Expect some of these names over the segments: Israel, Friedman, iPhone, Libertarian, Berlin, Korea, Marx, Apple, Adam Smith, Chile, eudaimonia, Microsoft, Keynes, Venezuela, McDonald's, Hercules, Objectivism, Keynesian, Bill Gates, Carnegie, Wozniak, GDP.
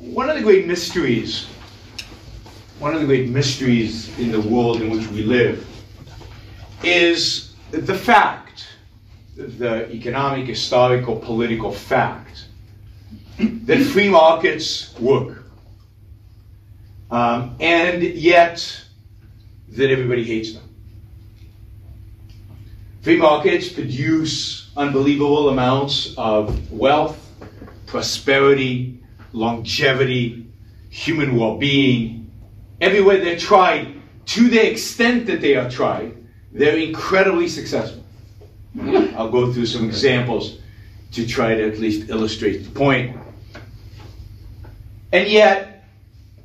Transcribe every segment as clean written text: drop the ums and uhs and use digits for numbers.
One of the great mysteries in the world in which we live is the fact, the economic, historical, political fact, that free markets work. And yet, that everybody hates them. Free markets produce unbelievable amounts of wealth, prosperity, longevity, human well-being. Everywhere they're tried, to the extent that they are tried, they're incredibly successful. I'll go through some examples to try to at least illustrate the point. And yet,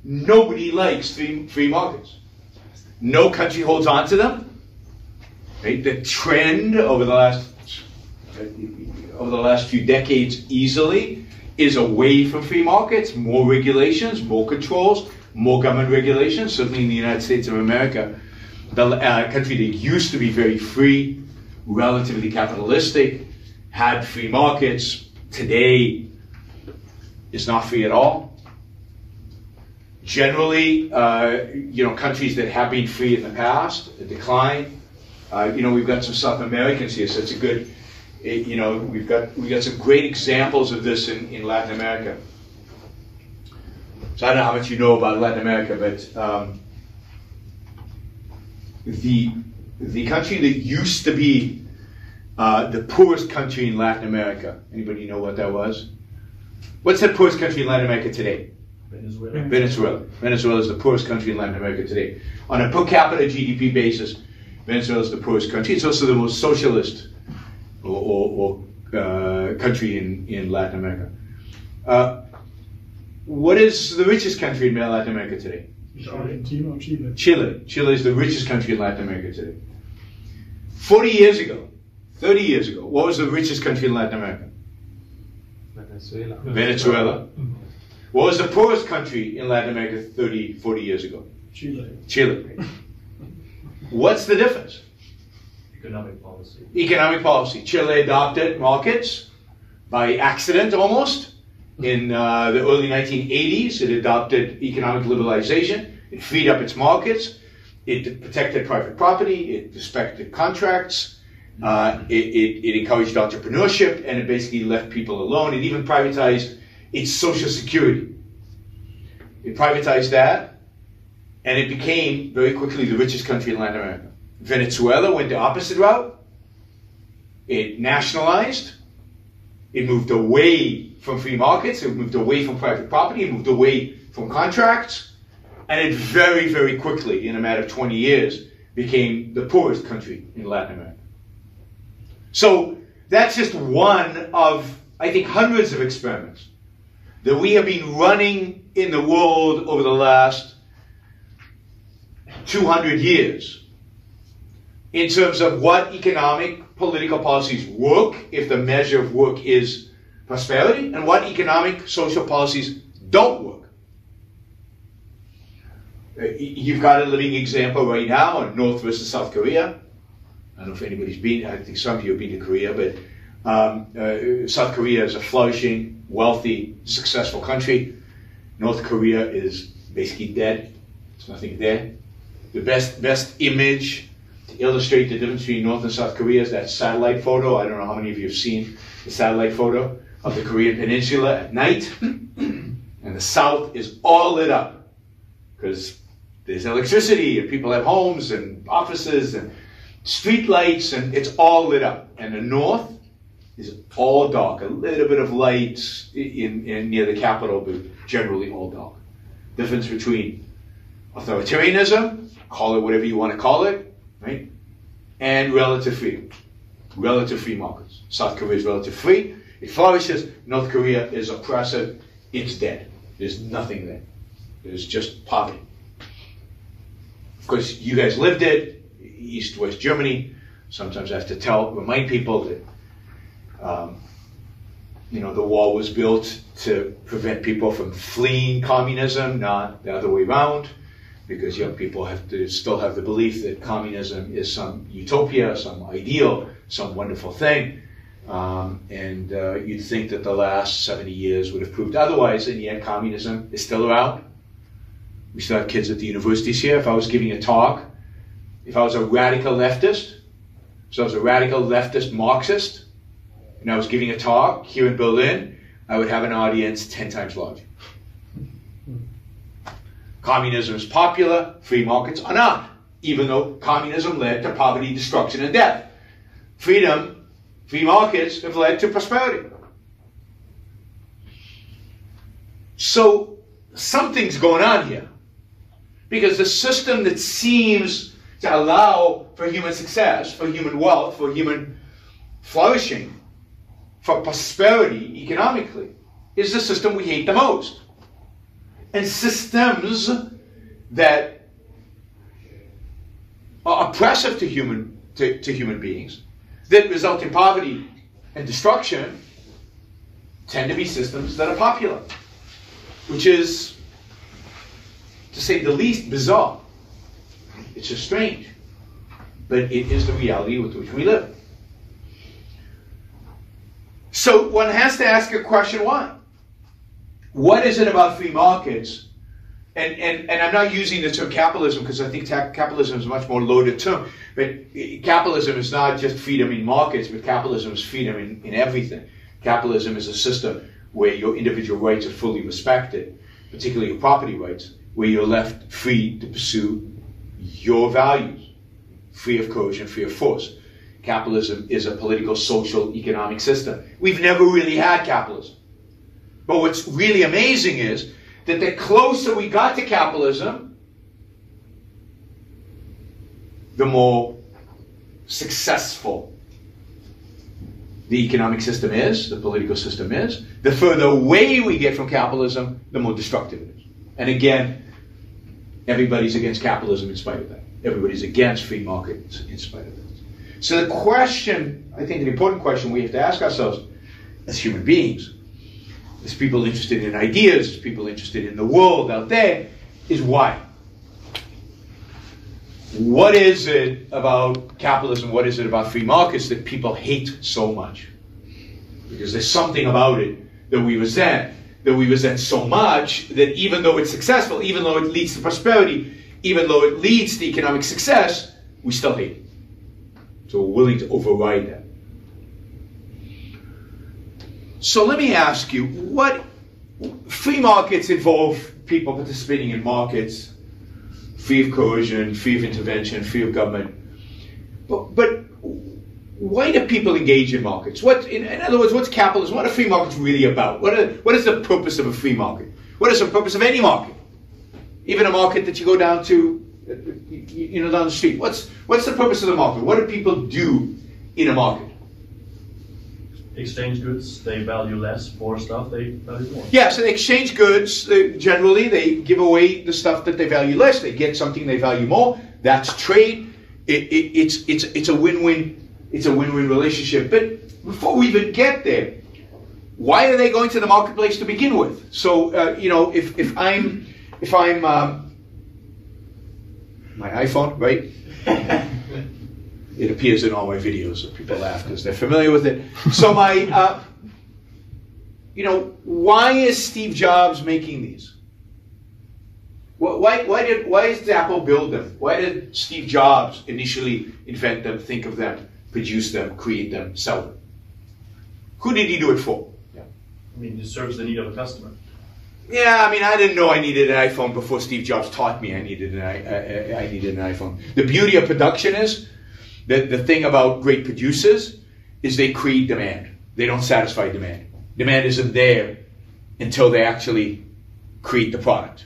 nobody likes free markets. No country holds on to them. Right? The trend over the last few decades easily is away from free markets, more regulations, more controls, more government regulations, certainly in the United States of America. The country that used to be very free, relatively capitalistic, had free markets, today is not free at all. Generally, countries that have been free in the past decline. We've got some South Americans here, so it's a good, we've got some great examples of this in Latin America. So I don't know how much you know about Latin America, but the country that used to be the poorest country in Latin America. Anybody know what that was? What's the poorest country in Latin America today? Venezuela. Venezuela is the poorest country in Latin America today. On a per capita GDP basis, Venezuela is the poorest country. It's also the most socialist or country in Latin America. What is the richest country in Latin America today? Argentina or Chile? Chile. Chile is the richest country in Latin America today. 40 years ago, 30 years ago, what was the richest country in Latin America? Venezuela. Venezuela. What was the poorest country in Latin America 30, 40 years ago? Chile. Chile. What's the difference? Economic policy. Economic policy. Chile adopted markets by accident almost. In the early 1980s, it adopted economic liberalization. It freed up its markets. It protected private property. It respected contracts. It encouraged entrepreneurship, and it basically left people alone. It even privatized its social security. It privatized that, and it became very quickly the richest country in Latin America. Venezuela went the opposite route. It nationalized. It moved away from free markets, it moved away from private property, it moved away from contracts, and it very, very quickly, in a matter of 20 years, became the poorest country in Latin America. So that's just one of, I think, hundreds of experiments that we have been running in the world over the last 200 years in terms of what economic, political policies work, if the measure of work is prosperity, and what economic, social policies don't work. You've got a living example right now on North versus South Korea. I don't know if anybody's been, I think some of you have been to Korea, but South Korea is a flourishing, wealthy, successful country. North Korea is basically dead. There's nothing there. The best image to illustrate the difference between North and South Korea is that satellite photo. I don't know how many of you have seen the satellite photo of the Korean Peninsula at night, and the South is all lit up because there's electricity and people have homes and offices and street lights, and it's all lit up. And the North is all dark, a little bit of light in near the capital, but generally all dark. Difference between authoritarianism, call it whatever you want to call it, right, and relative freedom, relative free markets. South Korea is relative free. It flourishes. North Korea is oppressive. It's dead. There's nothing there. There's just poverty. Of course, you guys lived it, East-West Germany. Sometimes I have to remind people that, the wall was built to prevent people from fleeing communism, not the other way around, because young people have to still have the belief that communism is some utopia, some ideal, some wonderful thing. You'd think that the last 70 years would have proved otherwise, and yet communism is still around. We still have kids at the universities here. If I was giving a talk, if I was a radical leftist, so I was a radical leftist Marxist, and I was giving a talk here in Berlin, I would have an audience 10 times larger. Communism is popular, free markets are not, even though communism led to poverty, destruction, and death. Freedom, free markets have led to prosperity. So something's going on here, because the system that seems to allow for human success, for human wealth, for human flourishing, for prosperity economically, is the system we hate the most. And systems that are oppressive to human beings, that result in poverty and destruction, tend to be systems that are popular, which is, to say the least, bizarre. It's just strange, but it is the reality with which we live. So one has to ask a question: why? What is it about free markets? And I'm not using the term capitalism, because I think capitalism is a much more loaded term. But capitalism is not just freedom in markets, but capitalism is freedom in everything. Capitalism is a system where your individual rights are fully respected, particularly your property rights, where you're left free to pursue your values, free of coercion, free of force. Capitalism is a political, social, economic system. We've never really had capitalism. But what's really amazing is that the closer we got to capitalism, the more successful the economic system is, the political system is. The further away we get from capitalism, the more destructive it is. And again, everybody's against capitalism in spite of that. Everybody's against free markets in spite of that. So the question, I think an important question we have to ask ourselves as human beings, as people interested in ideas, as people interested in the world out there, is why? What is it about capitalism, what is it about free markets that people hate so much? Because there's something about it that we resent so much that even though it's successful, even though it leads to prosperity, even though it leads to economic success, we still hate it. So we're willing to override that. So let me ask you, what free markets involve people participating in markets, free of coercion, free of intervention, free of government. But why do people engage in markets? In other words, what's capitalism? What are free markets really about? What is the purpose of a free market? What is the purpose of any market? Even a market that you go down to, you know, down the street. What's the purpose of the market? What do people do in a market? Exchange goods, they value less, poor stuff, they value more. Yeah, so they exchange goods, generally they give away the stuff that they value less, they get something they value more. That's trade. It's a win-win, it's a win-win relationship. But before we even get there, why are they going to the marketplace to begin with? So, you know, if I'm my iPhone, right? It appears in all my videos, that people laugh because they're familiar with it. So my, you know, why is Steve Jobs making these? Why did Apple build them? Why did Steve Jobs initially invent them, think of them, produce them, create them, sell them? Who did he do it for? Yeah. I mean, it serves the need of a customer. Yeah, I mean, I didn't know I needed an iPhone before Steve Jobs taught me I needed an iPhone. The beauty of production is, the thing about great producers is they create demand. They don't satisfy demand. Demand isn't there until they actually create the product.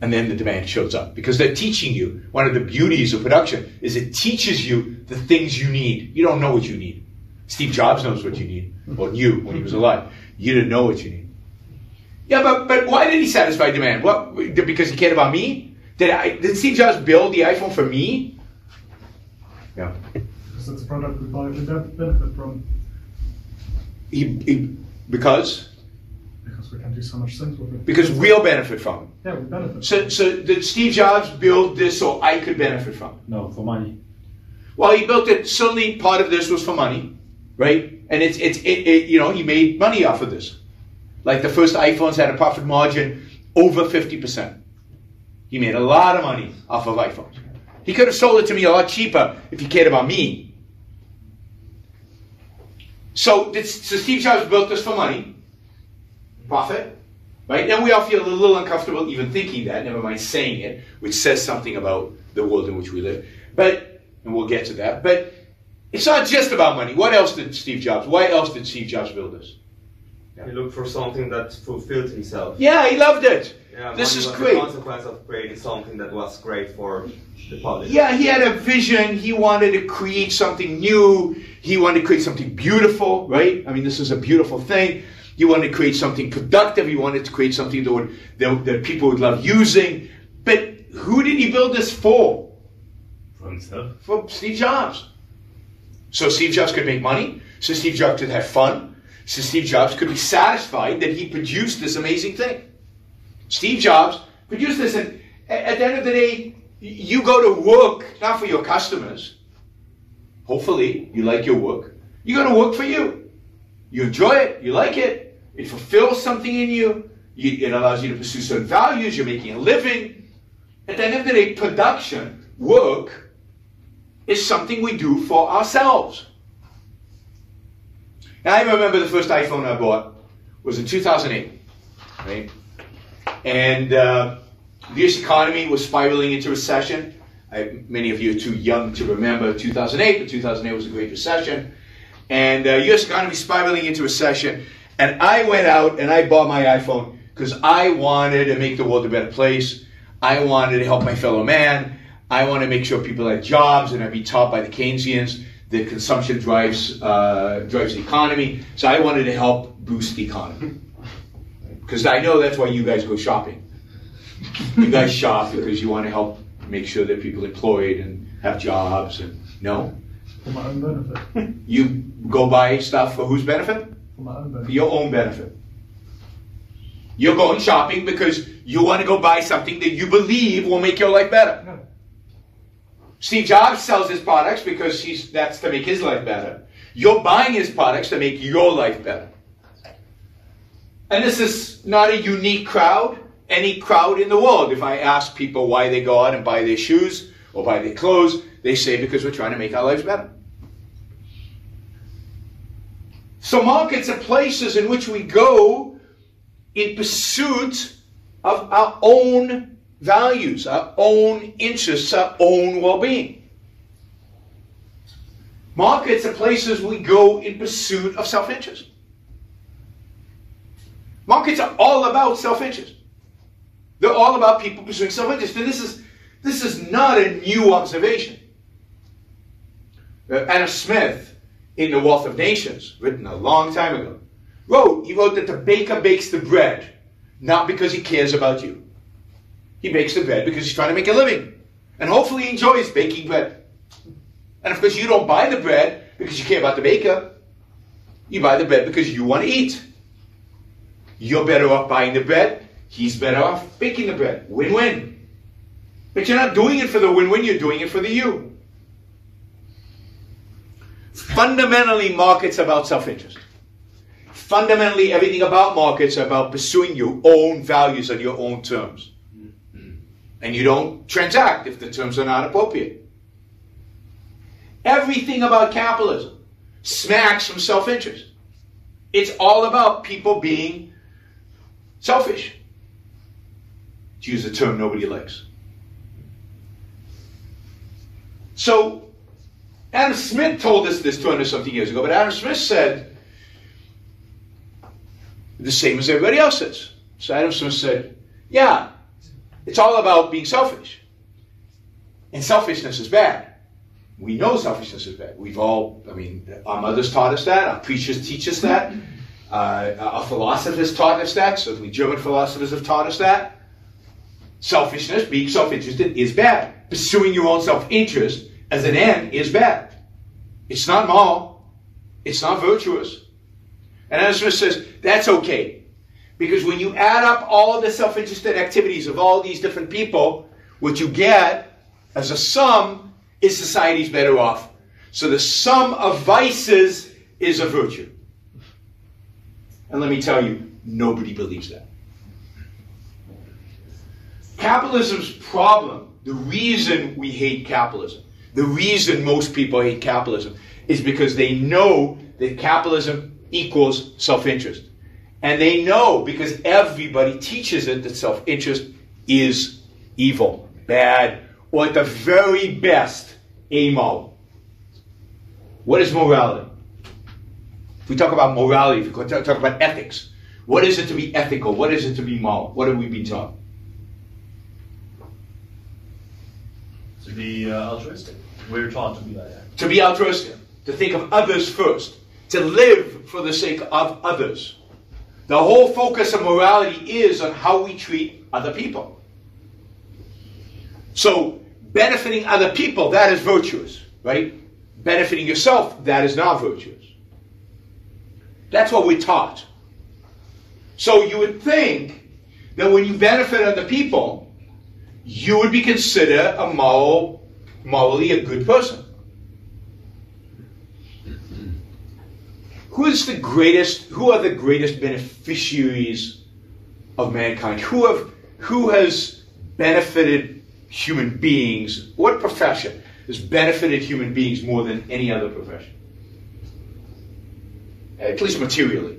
And then the demand shows up. Because they're teaching you. One of the beauties of production is it teaches you the things you need. You don't know what you need. Steve Jobs knows what you need. Or knew when he was alive. You didn't know what you need. Yeah, but why did he satisfy demand? What, because he cared about me? Did Steve Jobs build the iPhone for me? Yeah. Because it's a product we benefit from. Because? Because we can do so much things with it. Because we'll benefit from it. Yeah, we benefit. So did Steve Jobs build this so I could benefit from it? No, for money. Well, he built it, certainly part of this was for money, right? And he made money off of this. Like the first iPhones had a profit margin over 50%. He made a lot of money off of iPhones. He could have sold it to me a lot cheaper if he cared about me. So Steve Jobs built this for money. Profit. Right? And we all feel a little uncomfortable even thinking that, never mind saying it, which says something about the world in which we live. But, and we'll get to that, but it's not just about money. What else did Steve Jobs, why else did Steve Jobs build this? Yeah. He looked for something that fulfilled himself. Yeah, he loved it. Yeah, this is great. The consequence of creating something that was great for the public. Yeah, he had a vision. He wanted to create something new. He wanted to create something beautiful, right? I mean, this is a beautiful thing. He wanted to create something productive. He wanted to create something that that people would love using. But who did he build this for? For himself. For Steve Jobs. So Steve Jobs could make money. So Steve Jobs could have fun. So Steve Jobs could be satisfied that he produced this amazing thing. Steve Jobs produced this, and at the end of the day, you go to work not for your customers. Hopefully, you like your work. You go to work for you. You enjoy it. You like it. It fulfills something in you. It allows you to pursue certain values. You're making a living. At the end of the day, production, work, is something we do for ourselves. Now, I remember the first iPhone I bought was in 2008, right? And the U.S. economy was spiraling into recession. Many of you are too young to remember 2008, but 2008 was a great recession. And the U.S. economy spiraling into recession. And I went out and I bought my iPhone because I wanted to make the world a better place. I wanted to help my fellow man. I wanted to make sure people had jobs, and I'd be taught by the Keynesians that consumption drives the economy. So I wanted to help boost the economy. Because I know that's why you guys go shopping. You guys shop because you want to help make sure that people are employed and have jobs. And no? For my own benefit. You go buy stuff for whose benefit? For my own benefit. For your own benefit. You're going shopping because you want to go buy something that you believe will make your life better. No. Steve Jobs sells his products because that's to make his life better. You're buying his products to make your life better. And this is not a unique crowd, any crowd in the world. If I ask people why they go out and buy their shoes or buy their clothes, they say because we're trying to make our lives better. So markets are places in which we go in pursuit of our own values, our own interests, our own well-being. Markets are places we go in pursuit of self-interest. Markets are all about self-interest. They're all about people pursuing self-interest. And this is not a new observation. Adam Smith, in The Wealth of Nations, written a long time ago, wrote that the baker bakes the bread, not because he cares about you. He bakes the bread because he's trying to make a living. And hopefully he enjoys baking bread. And of course you don't buy the bread because you care about the baker. You buy the bread because you want to eat. You're better off buying the bread. He's better off baking the bread. Win-win. But you're not doing it for the win-win. You're doing it for the you. Fundamentally, markets are about self-interest. Fundamentally, everything about markets are about pursuing your own values on your own terms. And you don't transact if the terms are not appropriate. Everything about capitalism smacks from self-interest. It's all about people being selfish, to use a term nobody likes. So Adam Smith told us this 200 something years ago, but Adam Smith said the same as everybody else says. So Adam Smith said, yeah, it's all about being selfish. And selfishness is bad. We know selfishness is bad. Our mothers taught us that, our preachers teach us that. Our philosophers taught us that, certainly German philosophers have taught us that. Selfishness, being self-interested, is bad. Pursuing your own self-interest as an end is bad. It's not moral. It's not virtuous. And Adam Smith says, that's okay. Because when you add up all the self-interested activities of all these different people, what you get as a sum is society's better off. So the sum of vices is a virtue. And let me tell you, nobody believes that. Capitalism's problem, the reason we hate capitalism, the reason most people hate capitalism, is because they know that capitalism equals self-interest. And they know, because everybody teaches it, that self-interest is evil, bad, or at the very best, amoral. What is morality? If we talk about morality, if we talk about ethics, what is it to be ethical? What is it to be moral? What have we been taught? To be altruistic. We were taught to be like that. To be altruistic. To think of others first. To live for the sake of others. The whole focus of morality is on how we treat other people. So, benefiting other people, that is virtuous, right? Benefiting yourself, that is not virtuous. That's what we're taught. So you would think that when you benefit other people, you would be considered a morally a good person. Who are the greatest beneficiaries of mankind? Who has benefited human beings? What profession has benefited human beings more than any other profession? At least materially.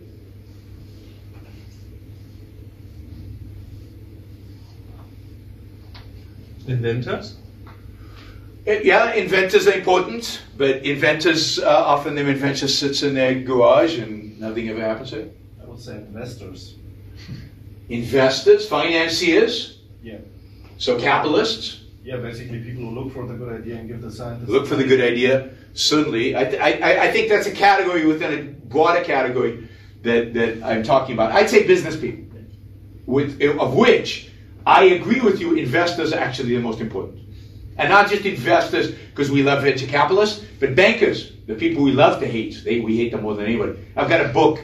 Inventors? Yeah, inventors are important, but inventors, often their inventor sits in their garage and nothing ever happens to it. I would say investors. Investors? Financiers? Yeah. So capitalists? Yeah, basically people who look for the good idea and give the scientists... Look for the good idea, certainly. I think that's a category within a broader category that I'm talking about. I'd say business people, of which I agree with you, investors are actually the most important. And not just investors, because we love venture capitalists, but bankers, the people we love to hate. We hate them more than anybody. I've got a book.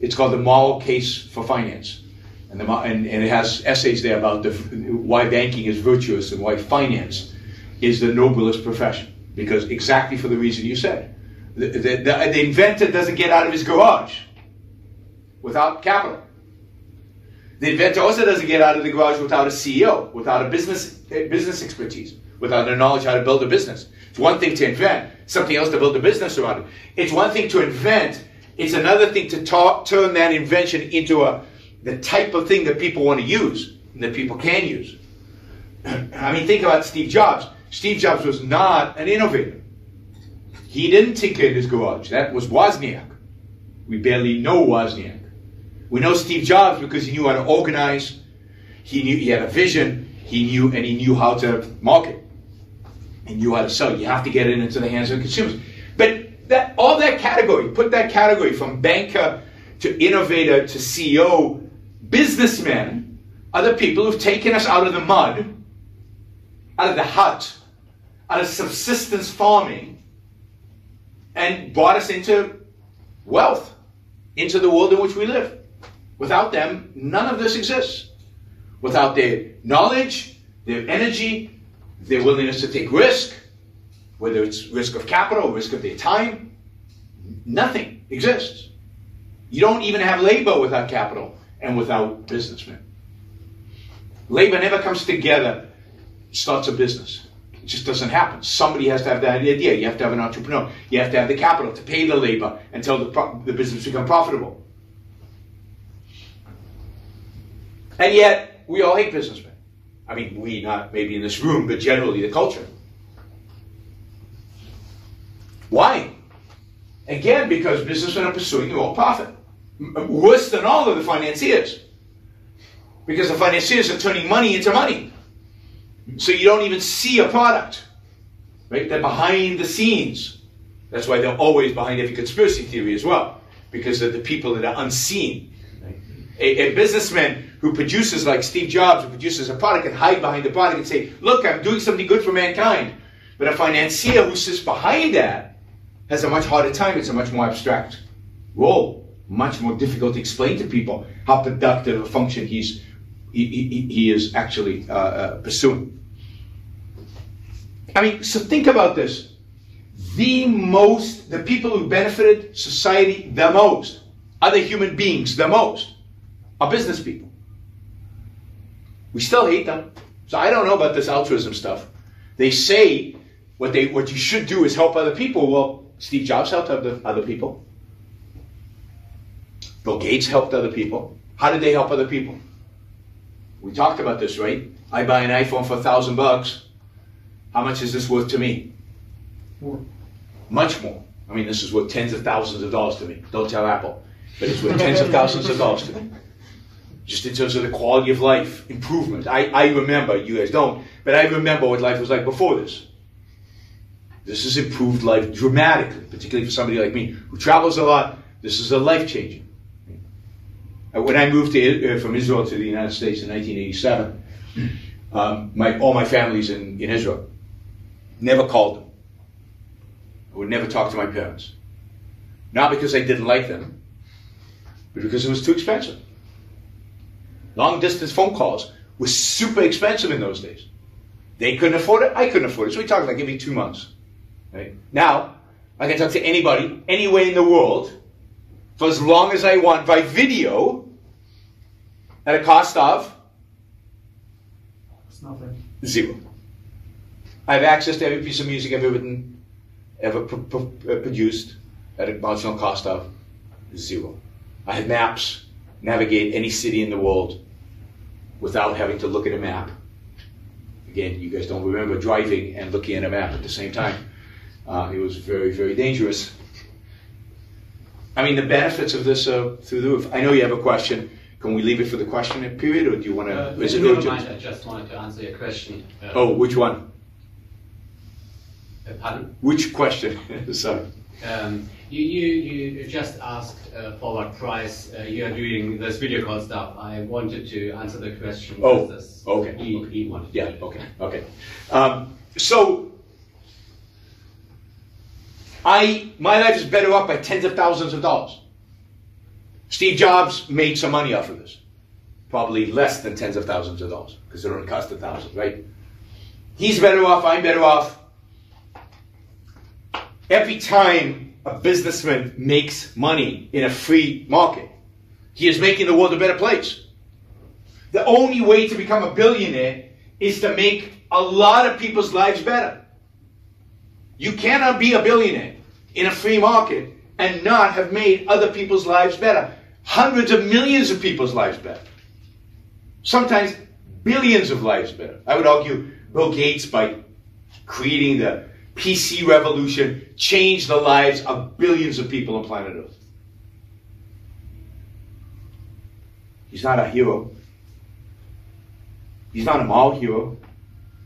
It's called The Moral Case for Finance. And it has essays there about why banking is virtuous and why finance is the noblest profession. Because exactly for the reason you said. The inventor doesn't get out of his garage without capital. The inventor also doesn't get out of the garage without a CEO, without a business expertise, without the knowledge how to build a business. It's one thing to invent, something else to build a business around it. It's one thing to invent, it's another thing to turn that invention into the type of thing that people want to use, and that people can use. I mean, think about Steve Jobs. Steve Jobs was not an innovator. He didn't tinker in his garage. That was Wozniak. We barely know Wozniak. We know Steve Jobs because he knew how to organize, he had a vision, he knew how to market. He knew how to sell. You have to get it into the hands of consumers. But that category, from banker to innovator to CEO, businessmen are the people who've taken us out of the mud, out of the hut, out of subsistence farming, and brought us into wealth, into the world in which we live. Without them, none of this exists. Without their knowledge, their energy, their willingness to take risk, whether it's risk of capital, risk of their time, nothing exists. You don't even have labor without capital and without businessmen. Labor never comes together, starts a business. It just doesn't happen. Somebody has to have that idea. You have to have an entrepreneur. You have to have the capital to pay the labor until the business becomes profitable. And yet, we all hate businessmen. I mean, we, not maybe in this room, but generally the culture. Why? Again, because businessmen are pursuing their own profit. Worse than all of the financiers. Because the financiers are turning money into money. So you don't even see a product, right? They're behind the scenes. That's why they're always behind every conspiracy theory as well, because they're the people that are unseen. A businessman who produces, like Steve Jobs, who produces a product and hide behind the product and say, look, I'm doing something good for mankind. But a financier who sits behind that has a much harder time. It's a much more abstract role, much more difficult to explain to people how productive a function he is actually pursuing. I mean, so think about this. the people who benefited society the most, other human beings the most, are business people. We still hate them. So I don't know about this altruism stuff. They say what you should do is help other people. Well, Steve Jobs helped other people. Bill Gates helped other people. How did they help other people? We talked about this, right? I buy an iPhone for $1,000. How much is this worth to me? More. Much more. I mean, this is worth tens of thousands of dollars to me. Don't tell Apple. But it's worth tens of thousands of dollars to me. Just in terms of the quality of life, improvement. I remember, you guys don't, but I remember what life was like before this. This has improved life dramatically, particularly for somebody like me who travels a lot. This is a life-changer. When I moved to, from Israel to the United States in 1987, all my family's in Israel. Never called them. I would never talk to my parents. Not because I didn't like them, but because it was too expensive. Long-distance phone calls were super expensive in those days. They couldn't afford it, I couldn't afford it. So we talked like every 2 months. Right? Now, I can talk to anybody, anywhere in the world, for as long as I want, by video, at a cost of? It's nothing. Zero. I have access to every piece of music ever written, ever produced, at a marginal cost of zero. I have maps. Navigate any city in the world without having to look at a map. Again, you guys don't remember driving and looking at a map at the same time. It was very, very dangerous. I mean, the benefits of this are through the roof. I know you have a question. Can we leave it for the question period, or do you want to? I just wanted to answer your question. Which one? Pardon? Which question? Sorry. You just asked for what price you are doing this video call stuff. I wanted to answer the question. So my life is better off by tens of thousands of dollars. Steve Jobs made some money off of this, probably less than tens of thousands of dollars because it only cost $1,000, right? He's better off. I'm better off. Every time a businessman makes money in a free market, he is making the world a better place. The only way to become a billionaire is to make a lot of people's lives better. You cannot be a billionaire in a free market and not have made other people's lives better. Hundreds of millions of people's lives better. Sometimes billions of lives better. I would argue Bill Gates, by creating the PC revolution, changed the lives of billions of people on planet Earth. He's not a hero. He's not a mall hero.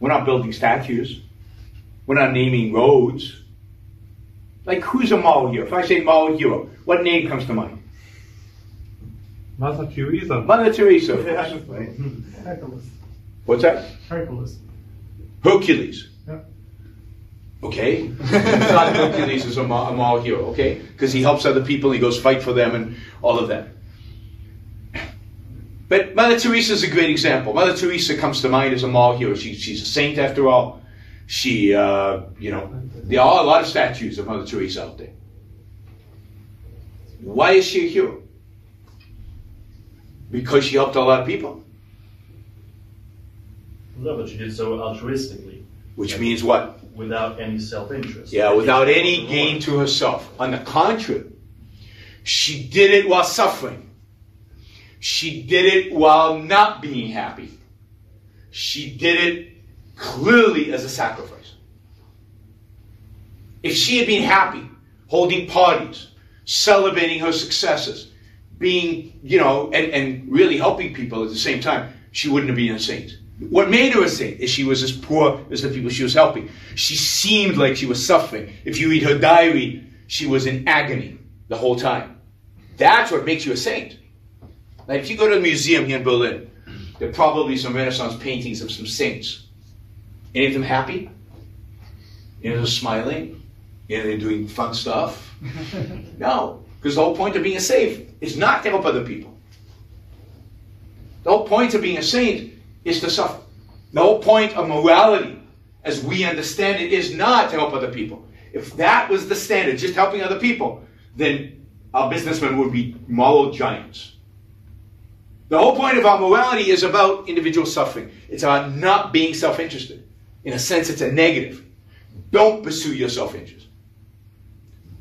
We're not building statues. We're not naming roads. Like, who's a mall hero? If I say mall hero, what name comes to mind? Mother Teresa. Mother Teresa. Right? Hercules. What's that? Hercules. Hercules. Okay, not Hercules is a moral hero, okay? Because he helps other people, he goes fight for them and all of that. But Mother Teresa is a great example. Mother Teresa comes to mind as a moral hero. She's a saint after all. She, you know, there are a lot of statues of Mother Teresa out there. Why is she a hero? Because she helped a lot of people. No, but she did so altruistically. Which means what? Without any self-interest. Yeah, without any gain to herself. On the contrary, she did it while suffering. She did it while not being happy. She did it clearly as a sacrifice. If she had been happy, holding parties, celebrating her successes, being, you know, and really helping people at the same time, she wouldn't have been a saint. What made her a saint is she was as poor as the people she was helping. She seemed like she was suffering. If you read her diary, she was in agony the whole time. That's what makes you a saint. Like, if you go to the museum here in Berlin, there are probably some Renaissance paintings of some saints. Any of them happy? Any of them smiling? Any of them doing fun stuff? No, because the whole point of being a saint is not to help other people. The whole point of being a saint is to suffer. The whole point of morality, as we understand it, is not to help other people. If that was the standard, just helping other people, then our businessmen would be moral giants. The whole point of our morality is about individual suffering. It's about not being self-interested. In a sense, it's a negative. Don't pursue your self-interest.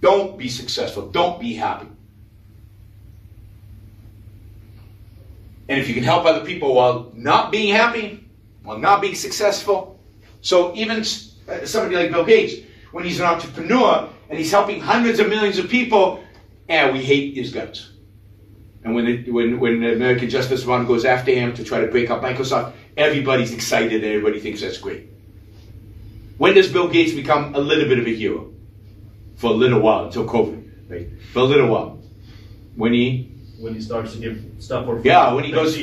Don't be successful. Don't be happy. And if you can help other people while not being happy, while not being successful. So even somebody like Bill Gates, when he's an entrepreneur and he's helping hundreds of millions of people, we hate his guts. And when the American Justice Department goes after him to try to break up Microsoft, everybody's excited and everybody thinks that's great. When does Bill Gates become a little bit of a hero? For a little while, until COVID, right? For a little while. When he starts to give stuff for free. Yeah, when he goes,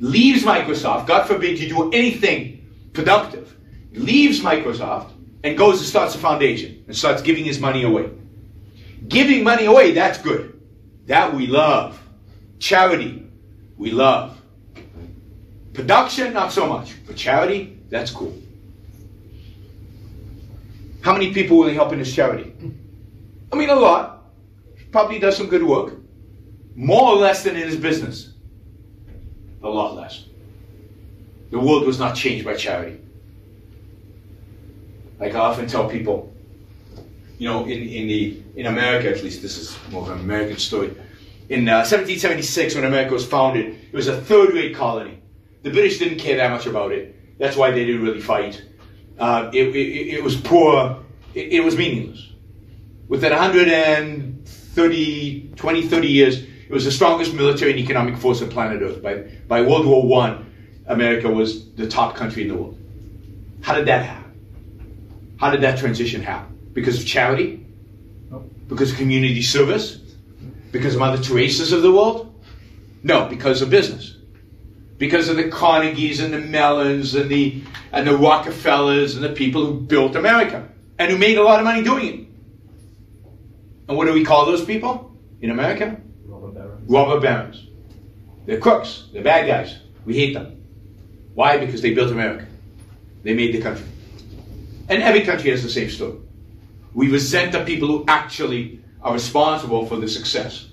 leaves Microsoft, God forbid you do anything productive, leaves Microsoft and goes and starts a foundation and starts giving his money away. Giving money away, that's good. That we love. Charity, we love. Production, not so much. But charity, that's cool. How many people will he help in his charity? I mean, a lot. Probably does some good work. More or less than in his business. A lot less. The world was not changed by charity. Like I often tell people, you know, in America, at least this is more of an American story. In 1776, when America was founded, it was a third-rate colony. The British didn't care that much about it. That's why they didn't really fight. It was poor. It was meaningless. Within 20, 30 years, it was the strongest military and economic force on planet Earth. By World War I, America was the top country in the world. How did that happen? How did that transition happen? Because of charity? Because of community service? Because of Mother Teresa's of the world? No, because of business. Because of the Carnegies and the Mellons and the Rockefellers and the people who built America and who made a lot of money doing it. And what do we call those people in America? Robber barons. Robber barons. They're crooks. They're bad guys. We hate them. Why? Because they built America. They made the country. And every country has the same story. We resent the people who actually are responsible for the success.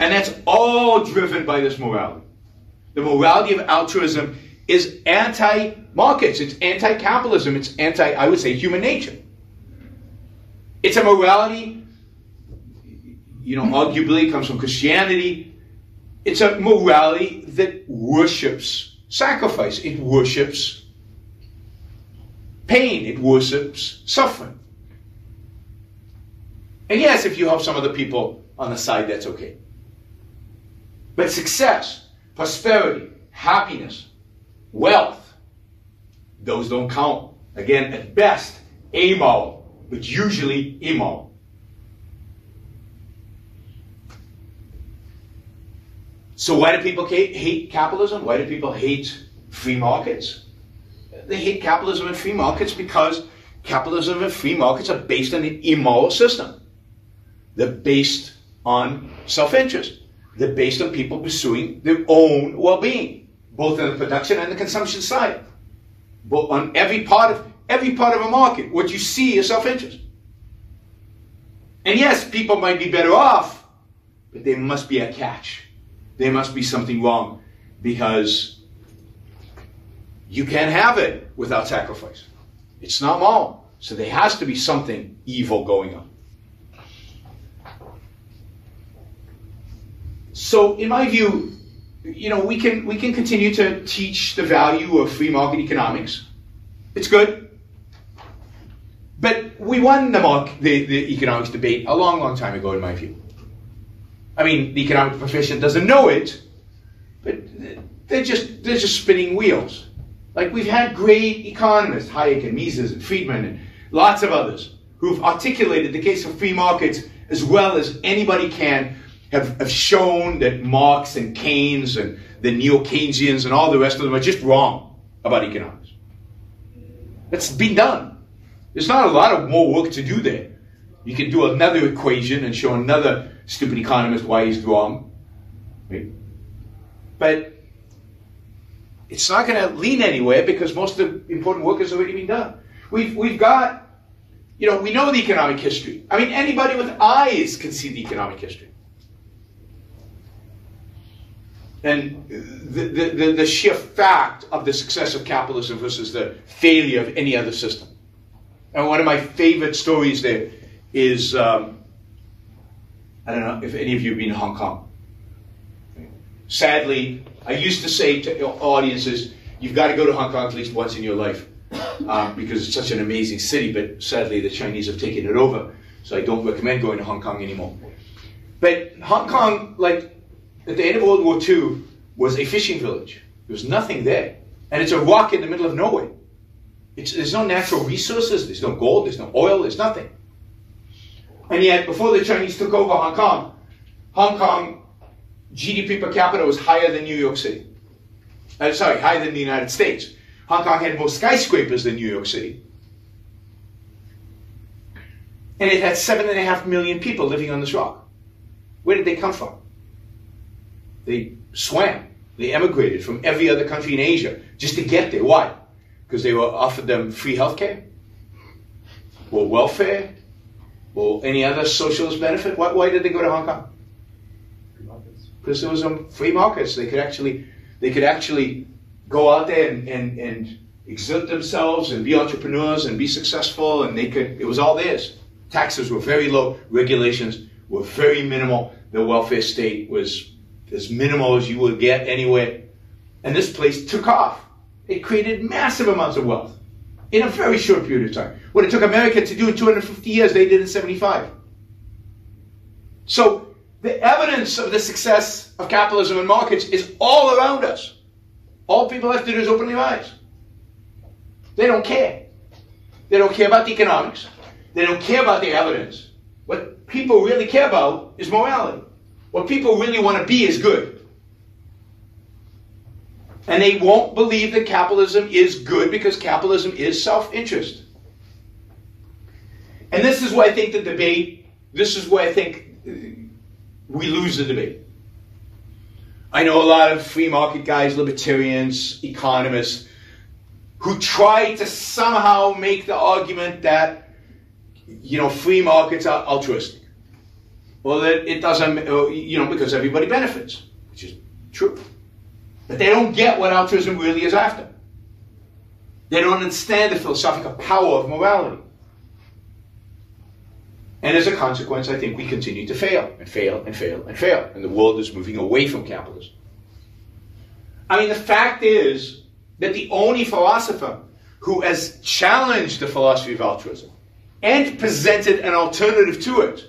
And that's all driven by this morality. The morality of altruism is anti-markets. It's anti-capitalism. It's anti, I would say, human nature. It's a morality, you know, arguably comes from Christianity. It's a morality that worships sacrifice. It worships pain. It worships suffering. And yes, if you help some other people on the side, that's okay. But success, prosperity, happiness, wealth, those don't count. Again, at best, amoral. But usually immoral. So why do people hate capitalism? Why do people hate free markets? They hate capitalism and free markets because capitalism and free markets are based on an immoral system. They're based on self-interest. They're based on people pursuing their own well-being, both on the production and the consumption side, but on every part of a market, what you see is self-interest. And yes, people might be better off, but there must be a catch. There must be something wrong, because you can't have it without sacrifice. It's not moral. So there has to be something evil going on. So in my view, you know, we can continue to teach the value of free market economics. It's good. But we won the economics debate a long, long time ago, in my view. I mean, the economic profession doesn't know it, but they're just spinning wheels. Like, we've had great economists, Hayek and Mises and Friedman and lots of others, who've articulated the case for free markets as well as anybody can, have shown that Marx and Keynes and the neo-Keynesians and all the rest of them are just wrong about economics. That's been done. There's not a lot of more work to do there. You can do another equation and show another stupid economist why he's wrong. Right? But it's not going to lead anywhere because most of the important work has already been done. We've got You know, we know the economic history. I mean, anybody with eyes can see the economic history. And the sheer fact of the success of capitalism versus the failure of any other system. And one of my favorite stories there is, I don't know if any of you have been to Hong Kong. Sadly, I used to say to audiences, you've got to go to Hong Kong at least once in your life, because it's such an amazing city, but sadly the Chinese have taken it over, so I don't recommend going to Hong Kong anymore. But Hong Kong, like, at the end of World War II, was a fishing village. There was nothing there. And it's a rock in the middle of nowhere. There's no natural resources, there's no gold, there's no oil, there's nothing. And yet, before the Chinese took over Hong Kong GDP per capita was higher than New York City. Sorry, higher than the United States. Hong Kong had more skyscrapers than New York City. And it had 7.5 million people living on this rock. Where did they come from? They swam. They emigrated from every other country in Asia just to get there. Why? Because they were offered them free healthcare, or welfare, or any other socialist benefit. Why did they go to Hong Kong? Free markets. Because there was some free markets. They could actually go out there and exert themselves and be entrepreneurs and be successful, and it was all theirs. Taxes were very low, regulations were very minimal, the welfare state was as minimal as you would get anywhere. And this place took off. It created massive amounts of wealth in a very short period of time. What it took America to do in 250 years, they did in 75. So the evidence of the success of capitalism and markets is all around us. All people have to do is open their eyes. They don't care. They don't care about the economics. They don't care about the evidence. What people really care about is morality. What people really want to be is good. And they won't believe that capitalism is good because capitalism is self-interest. And this is where I think the debate, this is where I think we lose the debate. I know a lot of free market guys, libertarians, economists, who try to somehow make the argument that, you know, free markets are altruistic. Well, it doesn't, you know, because everybody benefits, which is true. But they don't get what altruism really is after. They don't understand the philosophical power of morality. And as a consequence, I think we continue to fail, and fail, and fail, and fail. And the world is moving away from capitalism. I mean, the fact is that the only philosopher who has challenged the philosophy of altruism and presented an alternative to it,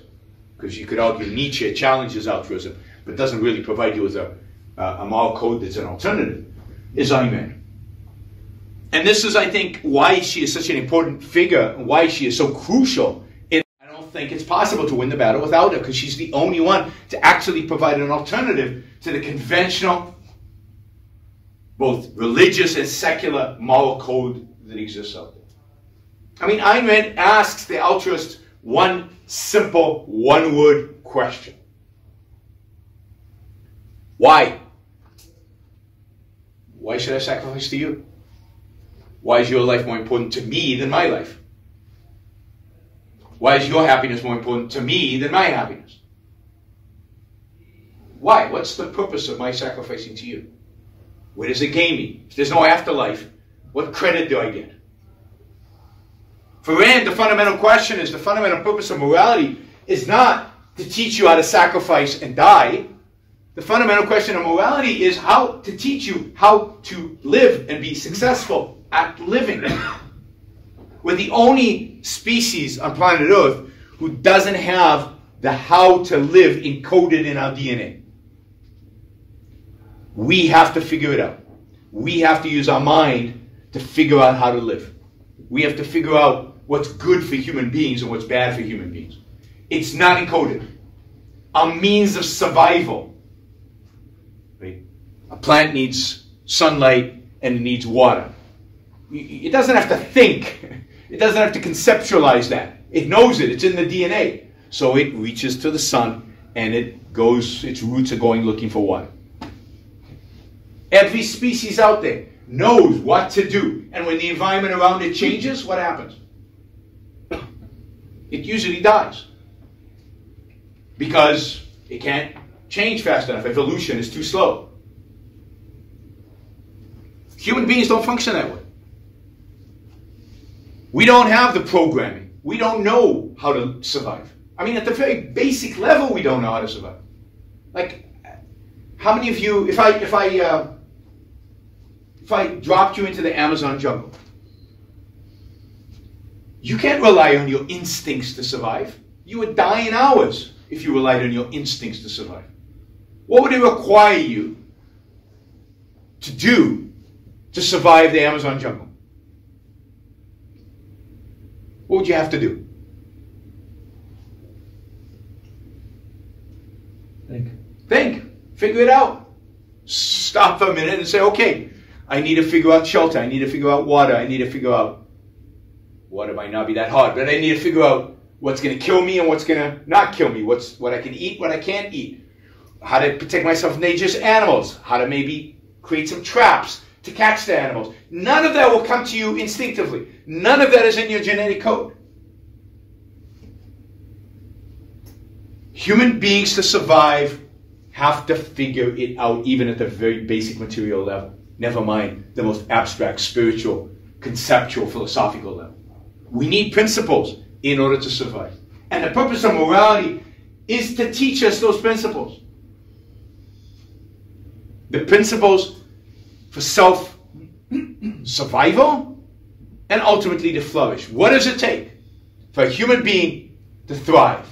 because you could argue Nietzsche challenges altruism, but doesn't really provide you with a moral code that's an alternative, is Ayn. And this is, I think, why she is such an important figure, and why she is so crucial. Think it's possible to win the battle without her, because she's the only one to actually provide an alternative to the conventional, both religious and secular, moral code that exists out there. I mean, Ayn Rand asks the altruist one simple, one-word question. Why? Why should I sacrifice to you? Why is your life more important to me than my life? Why is your happiness more important to me than my happiness? Why? What's the purpose of my sacrificing to you? Where does it gain me? If there's no afterlife, what credit do I get? For Rand, the fundamental question is, the fundamental purpose of morality is not to teach you how to sacrifice and die. The fundamental question of morality is how to teach you how to live and be successful at living. We're the only species on planet Earth who doesn't have the how to live encoded in our DNA. We have to figure it out. We have to use our mind to figure out how to live. We have to figure out what's good for human beings and what's bad for human beings. It's not encoded. Our means of survival. Right? A plant needs sunlight and it needs water. It doesn't have to think. It doesn't have to conceptualize that. It knows it. It's in the DNA. So it reaches to the sun and it goes, its roots are going looking for water. Every species out there knows what to do. And when the environment around it changes, what happens? it usually dies because it can't change fast enough. Evolution is too slow. Human beings don't function that way. We don't have the programming. We don't know how to survive. I mean, at the very basic level, we don't know how to survive. Like, how many of you, if I dropped you into the Amazon jungle, you can't rely on your instincts to survive. You would die in hours if you relied on your instincts to survive. What would it require you to do to survive the Amazon jungle? What would you have to do? Think. Figure it out. Stop for a minute and say, okay, I need to figure out shelter. I need to figure out water. I need to figure out, water might not be that hard, but I need to figure out what's going to kill me and what's going to not kill me. What I can eat, what I can't eat. How to protect myself from dangerous animals. How to maybe create some traps to catch the animals. None of that will come to you instinctively. None of that is in your genetic code. Human beings, to survive, have to figure it out, even at the very basic material level. Never mind the most abstract, spiritual, conceptual, philosophical level. We need principles in order to survive. And the purpose of morality is to teach us those principles. The principles for self-survival and ultimately to flourish. What does it take for a human being to thrive,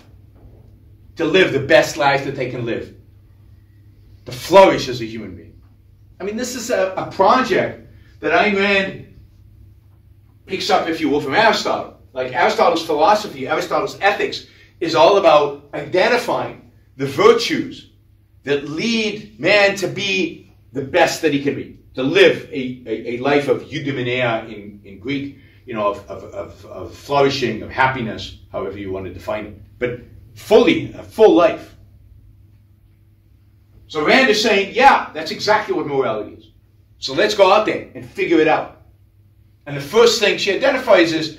to live the best life that they can live, to flourish as a human being? I mean, this is a project that Ayn Rand picks up, if you will, from Aristotle. Like, Aristotle's philosophy, Aristotle's ethics is all about identifying the virtues that lead man to be the best that he can be, to live a life of eudaimonia in Greek, you know, of flourishing, of happiness, however you want to define it, but fully, a full life. So Rand is saying, yeah, that's exactly what morality is. So let's go out there and figure it out. And the first thing she identifies is,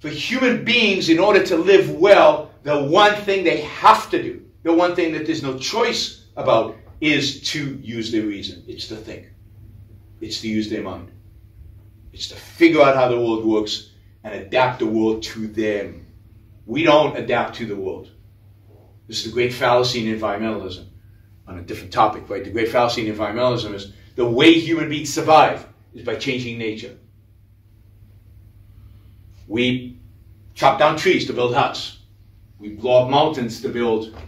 for human beings, in order to live well, the one thing they have to do, the one thing that there's no choice about, is to use their reason. It's to think. It's to use their mind. It's to figure out how the world works and adapt the world to them. We don't adapt to the world. This is the great fallacy in environmentalism. On a different topic, right? The great fallacy in environmentalism is the way human beings survive is by changing nature. We chop down trees to build huts. We blow up mountains to build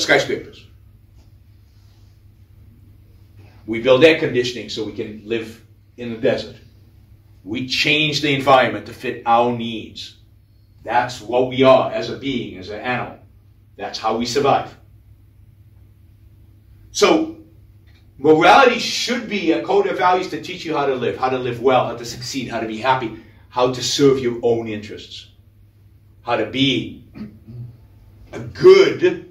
skyscrapers. We build air conditioning so we can live in the desert. We change the environment to fit our needs. That's what we are as a being, as an animal. That's how we survive. So morality should be a code of values to teach you how to live well, how to succeed, how to be happy, how to serve your own interests, how to be a good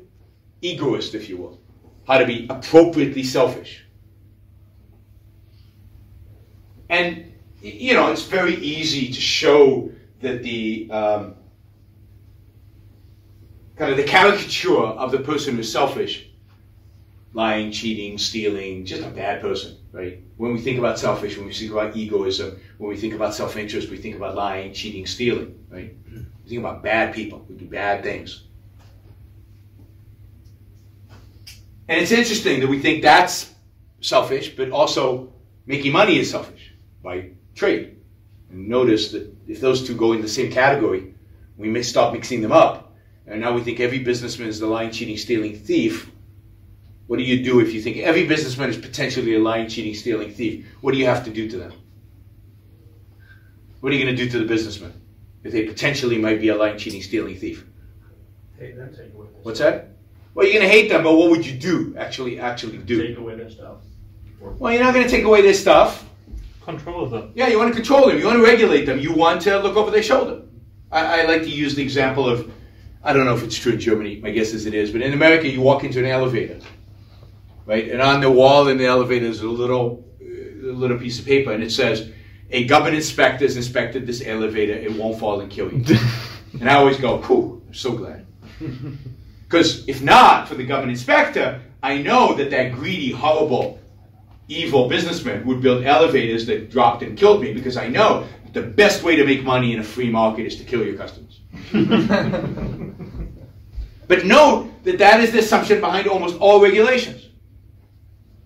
egoist, if you will, how to be appropriately selfish. And, you know, it's very easy to show that the kind of the caricature of the person who's selfish, lying, cheating, stealing, just a bad person, right? When we think about selfish, when we think about egoism, when we think about self-interest, we think about lying, cheating, stealing, right? We think about bad people who do bad things. And it's interesting that we think that's selfish, but also making money is selfish by trade. And notice that if those two go in the same category, we may stop mixing them up. And now we think every businessman is the lying, cheating, stealing thief. What do you do if you think every businessman is potentially a lying, cheating, stealing thief? What do you have to do to them? What are you going to do to the businessman if they potentially might be a lying, cheating, stealing thief? Hate them, take away. What's that? Well, you're going to hate them, but what would you do, actually do? Take away their stuff. Well, you're not going to take away their stuff. Control them. Yeah, you want to control them. You want to regulate them. You want to look over their shoulder. I like to use the example of, I don't know if it's true in Germany, my guess is it is, but in America you walk into an elevator. Right? And on the wall in the elevator is a little piece of paper, and it says, a government inspector has inspected this elevator, it won't fall and kill you. And I always go, cool, I'm so glad. Because if not for the government inspector, I know that that greedy, horrible, evil businessman would build elevators that dropped and killed me, because I know the best way to make money in a free market is to kill your customers. But note that that is the assumption behind almost all regulations.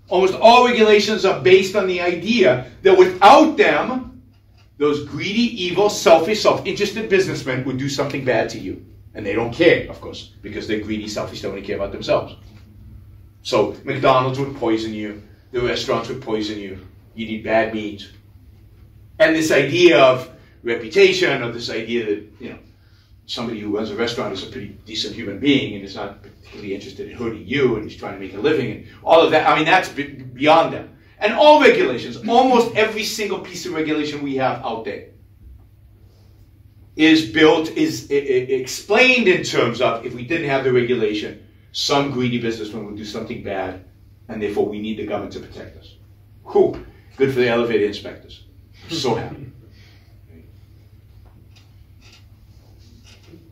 Almost all regulations are based on the idea that without them, those greedy, evil, selfish, self-interested businessmen would do something bad to you. And they don't care, of course, because they're greedy, selfish, they only care about themselves. So McDonald's would poison you, the restaurants would poison you, you'd eat bad meat. And this idea of reputation, or this idea that, you know, somebody who runs a restaurant is a pretty decent human being and is not particularly interested in hurting you and he's trying to make a living and all of that. I mean, that's beyond them. And all regulations, almost every single piece of regulation we have out there is built, is explained in terms of, if we didn't have the regulation, some greedy businessman would do something bad and therefore we need the government to protect us. Cool. Good for the elevator inspectors. I'm so happy.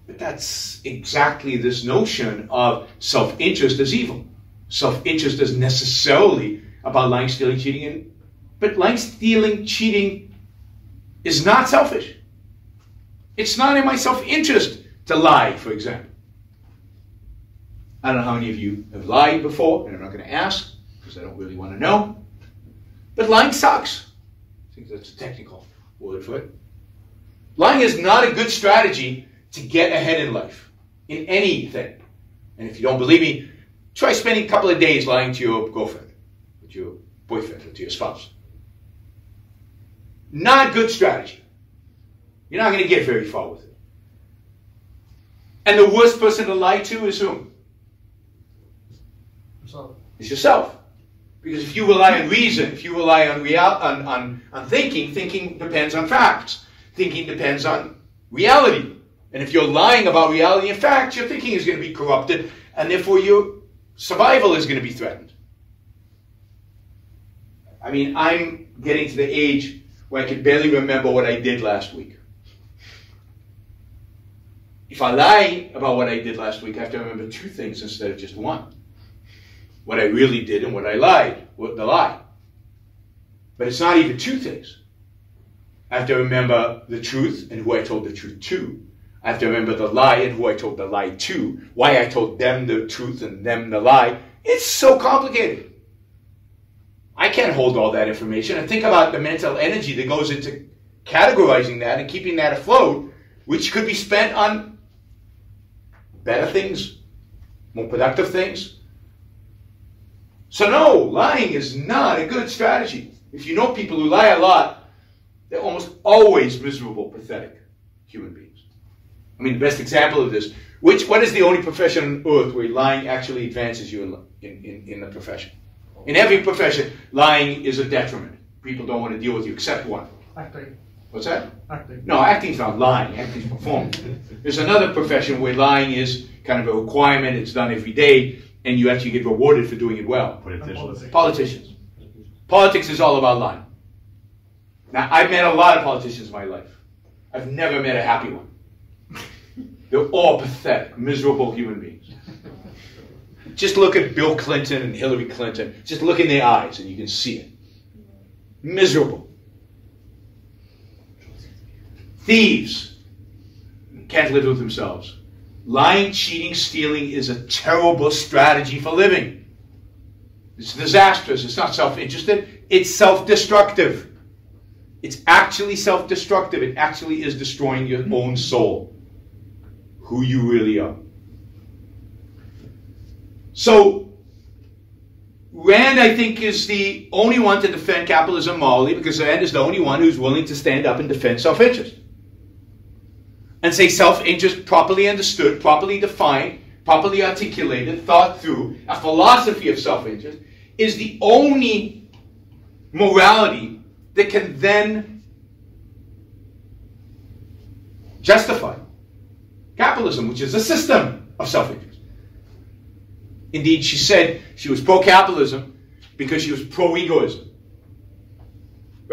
But that's exactly this notion of self-interest as evil. Self-interest is necessarily about lying, stealing, cheating, but lying, stealing, cheating is not selfish. It's not in my self-interest to lie, for example. I don't know how many of you have lied before, and I'm not going to ask, because I don't really want to know. But lying sucks. I think that's a technical word for it. Lying is not a good strategy to get ahead in life, in anything. And if you don't believe me, try spending a couple of days lying to your girlfriend, or to your boyfriend, or to your spouse. Not good strategy. You're not going to get very far with it. And the worst person to lie to is whom? Yourself. It's yourself. Because if you rely on reason, if you rely on thinking, thinking depends on facts. Thinking depends on reality. And if you're lying about reality and facts, your thinking is going to be corrupted, and therefore your survival is going to be threatened. I mean, I'm getting to the age where I can barely remember what I did last week. If I lie about what I did last week, I have to remember two things instead of just one. What I really did and what I lied, what the lie. But it's not even two things. I have to remember the truth and who I told the truth to. I have to remember the lie and who I told the lie to, why I told them the truth and them the lie. It's so complicated. I can't hold all that information. And think about the mental energy that goes into categorizing that and keeping that afloat, which could be spent on better things, more productive things. So no, lying is not a good strategy. If you know people who lie a lot, they're almost always miserable, pathetic human beings. I mean, the best example of this, what is the only profession on earth where lying actually advances you in the profession? In every profession, lying is a detriment. People don't want to deal with you, except one. Acting. What's that? Acting. No, acting's not lying. Acting's performance. There's another profession where lying is kind of a requirement. It's done every day, and you actually get rewarded for doing it well. Politicians. Politicians. Politics is all about lying. Now, I've met a lot of politicians in my life. I've never met a happy one. They're all pathetic, miserable human beings. Just look at Bill Clinton and Hillary Clinton. Just look in their eyes and you can see it. Miserable. Thieves. Can't live with themselves. Lying, cheating, stealing is a terrible strategy for living. It's disastrous. It's not self-interested. It's self-destructive. It's actually self-destructive. It actually is destroying your own soul, who you really are. So, Rand, I think, is the only one to defend capitalism morally, because Rand is the only one who's willing to stand up and defend self-interest. And say self-interest, properly understood, properly defined, properly articulated, thought through, a philosophy of self-interest, is the only morality that can then justify capitalism, which is a system of self-interest. Indeed, she said she was pro-capitalism because she was pro-egoism.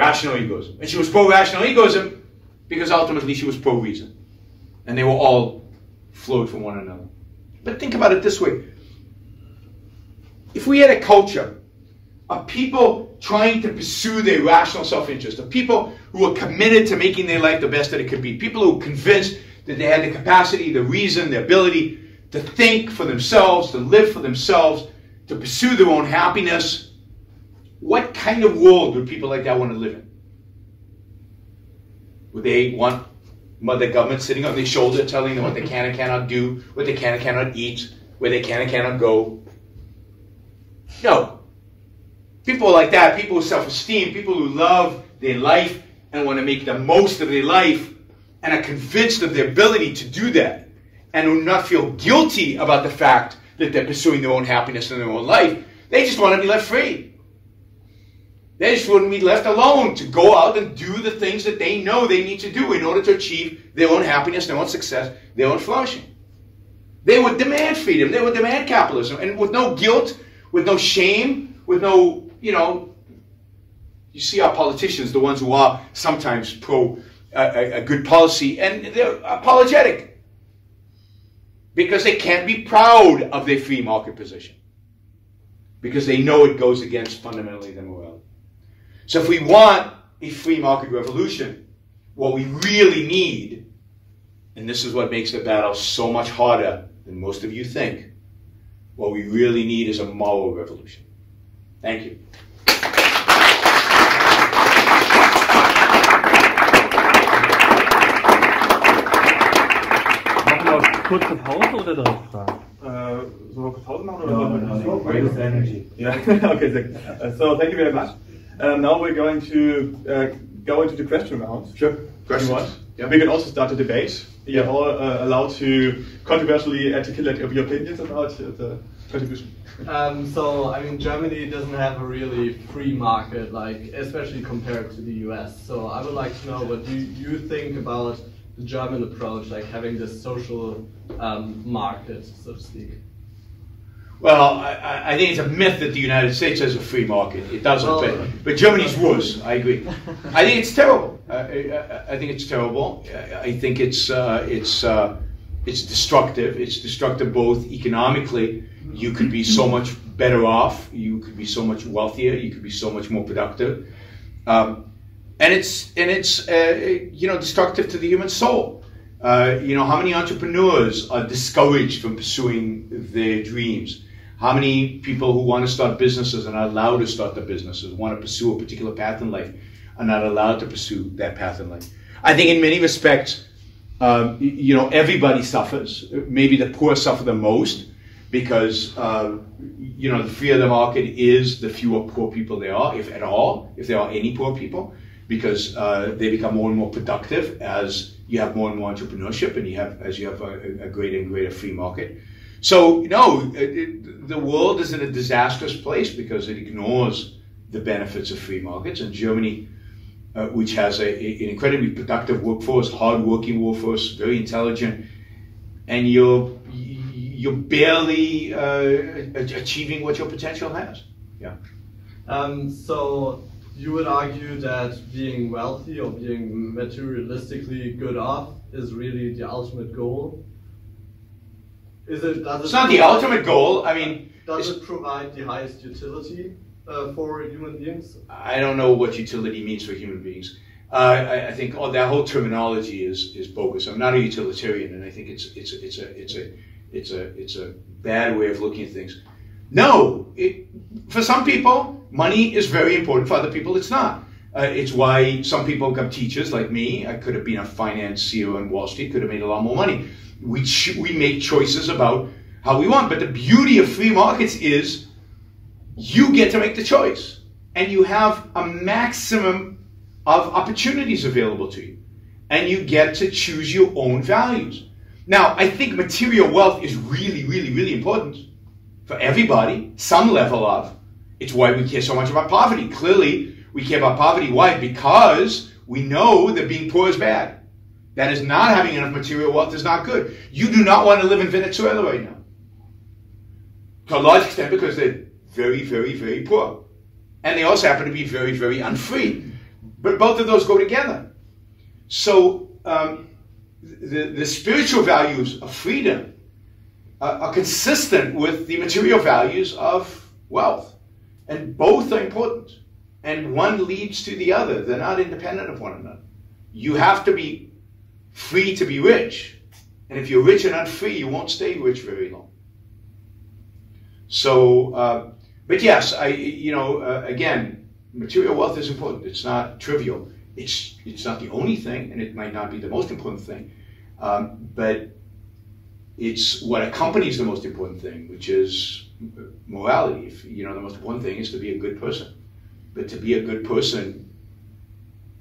rational egoism. And she was pro-rational egoism because ultimately she was pro-reason. And they were all flowed from one another. But think about it this way. If we had a culture of people trying to pursue their rational self-interest, of people who are committed to making their life the best that it could be, people who are convinced that they had the capacity, the reason, the ability to think for themselves, to live for themselves, to pursue their own happiness, what kind of world would people like that want to live in? Would they want mother government sitting on their shoulder telling them what they can and cannot do, what they can and cannot eat, where they can and cannot go? No. People like that, people with self-esteem, people who love their life and want to make the most of their life and are convinced of their ability to do that and who not feel guilty about the fact that they're pursuing their own happiness in their own life, they just want to be left free. They just want to be left alone to go out and do the things that they know they need to do in order to achieve their own happiness, their own success, their own flourishing. They would demand freedom. They would demand capitalism. And with no guilt, with no shame, with no, you know, you see our politicians, the ones who are sometimes pro a good policy, and they're apologetic. Because they can't be proud of their free market position. Because they know it goes against fundamentally their morality. So if we want a free market revolution, what we really need, and this is what makes the battle so much harder than most of you think, what we really need is a moral revolution. Thank you. Kurze Pause oder direkt Fragen? Sollen wir kurz Pause machen oder? No. Greatest energy. Yeah. Okay. So thank you very much. Now we're going to go into the question round. Sure. Questions. Yeah. We can also start a debate. You're all allowed to controversially articulate your opinions about the contribution. So I mean, Germany doesn't have a really free market, like especially compared to the U.S. So I would like to know what you think about the German approach, like having this social market, so to speak. Well, I think it's a myth that the United States has a free market. It doesn't, well, but Germany's worse. I agree. I think it's terrible. I think it's terrible. I think it's destructive. It's destructive both economically. You could be so much better off. You could be so much wealthier. You could be so much more productive. And it's destructive to the human soul. You know, how many entrepreneurs are discouraged from pursuing their dreams? How many people who want to start businesses and are allowed to start the businesses, want to pursue a particular path in life, are not allowed to pursue that path in life? I think in many respects, you know, everybody suffers. Maybe the poor suffer the most because, you know, the freer the market is, the fewer poor people there are, if at all, if there are any poor people, because they become more and more productive as you have more and more entrepreneurship, and you have a greater and greater free market. So no, the world is in a disastrous place because it ignores the benefits of free markets. And Germany, which has an incredibly productive workforce, hard-working workforce, very intelligent, and you're barely achieving what your potential has. Yeah. So you would argue that being wealthy or being materialistically good off is really the ultimate goal? It's not the ultimate goal. I mean, does it provide the highest utility for human beings? I don't know what utility means for human beings. I think that whole terminology is bogus. I'm not a utilitarian, and I think it's a bad way of looking at things. No, for some people, money is very important. For other people, it's not. It's why some people become teachers like me. I could have been a financier on Wall Street, could have made a lot more money. We make choices about how we want. But the beauty of free markets is you get to make the choice. And you have a maximum of opportunities available to you. And you get to choose your own values. Now, I think material wealth is really, really, really important. For everybody, some level of. It's why we care so much about poverty. Clearly, we care about poverty. Why? Because we know that being poor is bad. That is, not having enough material wealth is not good. You do not want to live in Venezuela right now. To a large extent because they're very, very, very poor. And they also happen to be very, very unfree. But both of those go together. So the spiritual values of freedom are consistent with the material values of wealth. And both are important. And one leads to the other. They're not independent of one another. You have to be free to be rich. And if you're rich and not free, you won't stay rich very long. So, but yes, again, material wealth is important. It's not trivial. It's not the only thing, and it might not be the most important thing. But it's what accompanies the most important thing, which is morality. If, the most important thing is to be a good person. But to be a good person,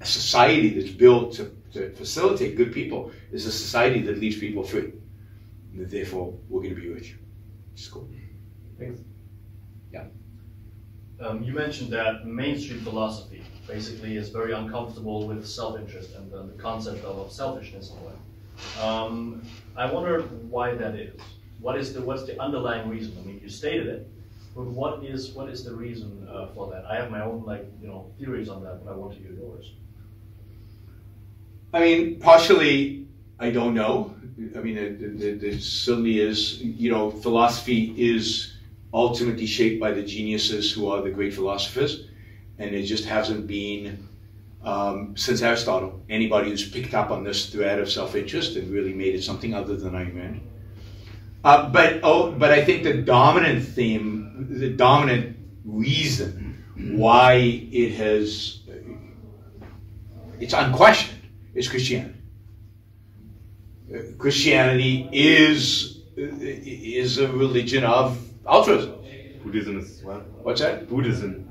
a society that's built to facilitate good people is a society that leaves people free. And therefore, we're going to be rich. Which is cool. Thanks. Yeah. You mentioned that mainstream philosophy basically is very uncomfortable with self-interest and the concept of selfishness in a way. I wonder why that is. What's the underlying reason? I mean, you stated it, but what is the reason for that? I have my own theories on that, but I want to hear yours. I mean, partially, I don't know. I mean, there certainly is. Philosophy is ultimately shaped by the geniuses who are the great philosophers, and it just hasn't been, since Aristotle, anybody who's picked up on this thread of self-interest and really made it something other than Ayn Rand. But I think the dominant theme, the dominant reason why it's unquestioned, is Christianity. Christianity is a religion of altruism. Buddhism as well. What's that? Buddhism.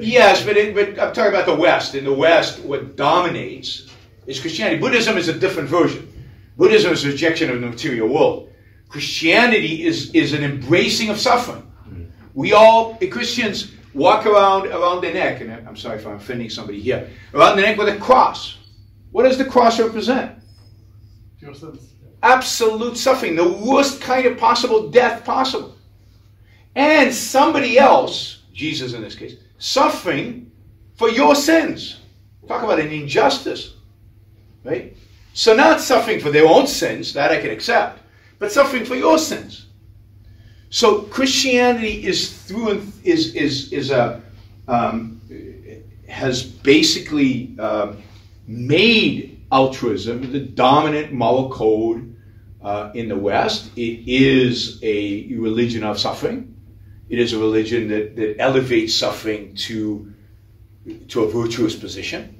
Yes, but I'm talking about the West. In the West, what dominates is Christianity. Buddhism is a different version. Buddhism is a rejection of the material world. Christianity is an embracing of suffering. We all, Christians, walk around their neck, and I'm sorry if I'm offending somebody here, around the neck with a cross. What does the cross represent? Your sins. Absolute suffering, the worst kind of possible death possible. And somebody else, Jesus in this case, suffering for your sins. Talk about an injustice, right? So not suffering for their own sins, that I can accept, but suffering for your sins. So Christianity is through and has basically made altruism the dominant moral code in the West. It is a religion of suffering. It is a religion that elevates suffering to a virtuous position.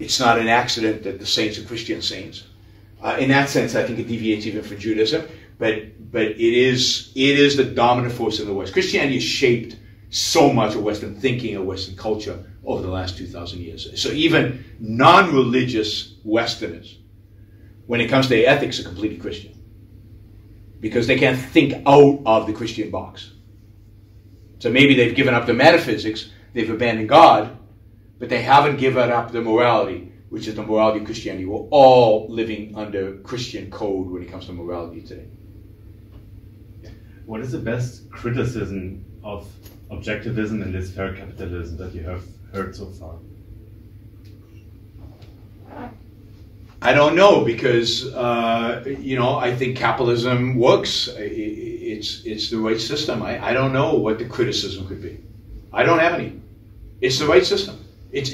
It's not an accident that the saints are Christian saints. In that sense, I think it deviates even from Judaism, but it is the dominant force in the West. Christianity has shaped so much of Western thinking and Western culture over the last 2,000 years. So even non-religious Westerners, when it comes to their ethics, are completely Christian, because they can't think out of the Christian box. So maybe they've given up the metaphysics, they've abandoned God, but they haven't given up the morality, which is the morality of Christianity. We're all living under Christian code when it comes to morality today. Yeah. What is the best criticism of objectivism and this fair capitalism that you have heard so far? I don't know, because I think capitalism works. It's the right system. I don't know what the criticism could be. I don't have any. It's the right system. It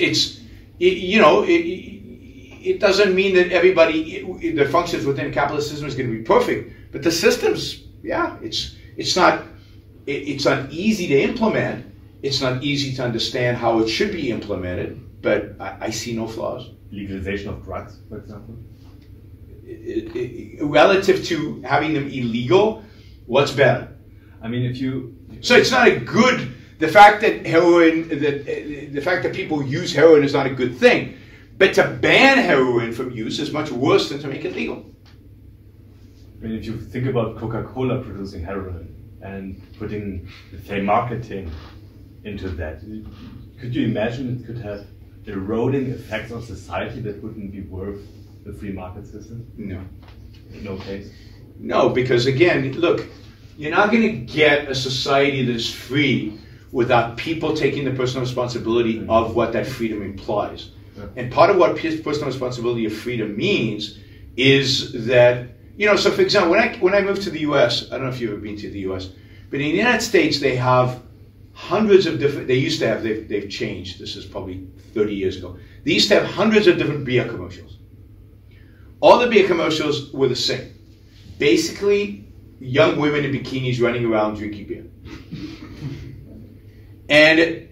doesn't mean that everybody that functions within capitalism is going to be perfect, but the systems, it's not easy to implement. It's not easy to understand how it should be implemented, but I see no flaws. Legalization of drugs, for example? Relative to having them illegal, what's better? I mean, if you... So it's not the fact that the fact that people use heroin is not a good thing, but to ban heroin from use is much worse than to make it legal. I mean, if you think about Coca-Cola producing heroin and putting, say, marketing into that, could you imagine it could have eroding effects on society that wouldn't be worth the free market system? No. In no case? No, because again, look, you're not going to get a society that's free without people taking the personal responsibility of what that freedom implies. And part of what personal responsibility of freedom means is that, you know, so for example, when I moved to the U.S., I don't know if you've ever been to the U.S., but in the United States, they have hundreds of different, they used to have, they've changed, this is probably 30 years ago, they used to have hundreds of different beer commercials. All the beer commercials were the same. Basically, young women in bikinis running around drinking beer. And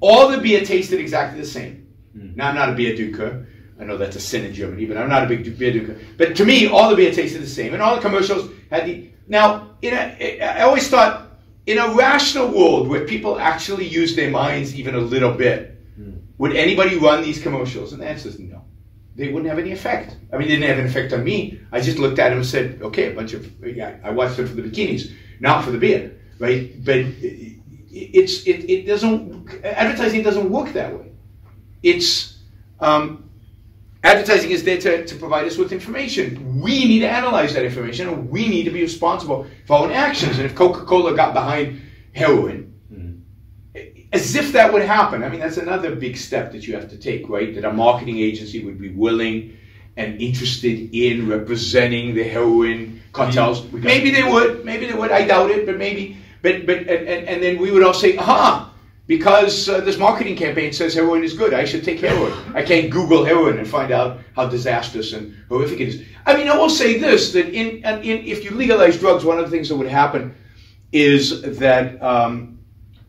all the beer tasted exactly the same. Now, I'm not a beer drinker. I know that's a sin in Germany, but I'm not a big beer drinker. But to me, all the beer tasted the same. And all the commercials had the... Now, I always thought, in a rational world where people actually use their minds even a little bit, would anybody run these commercials? And the answer is no. They wouldn't have any effect. I mean, they didn't have an effect on me. I just looked at them and said, okay, a bunch of... Yeah, I watched them for the bikinis, not for the beer, right? But... It doesn't, advertising doesn't work that way. It's, advertising is there to provide us with information. We need to analyze that information, and we need to be responsible for our own actions. And if Coca-Cola got behind heroin, as if that would happen, I mean, that's another big step that you have to take, right? That a marketing agency would be willing and interested in representing the heroin cartels. Maybe they would, I doubt it, but maybe. But then we would all say, aha, because this marketing campaign says heroin is good, I should take heroin. I can't Google heroin and find out how disastrous and horrific it is. I mean, I will say this, that if you legalize drugs, one of the things that would happen is that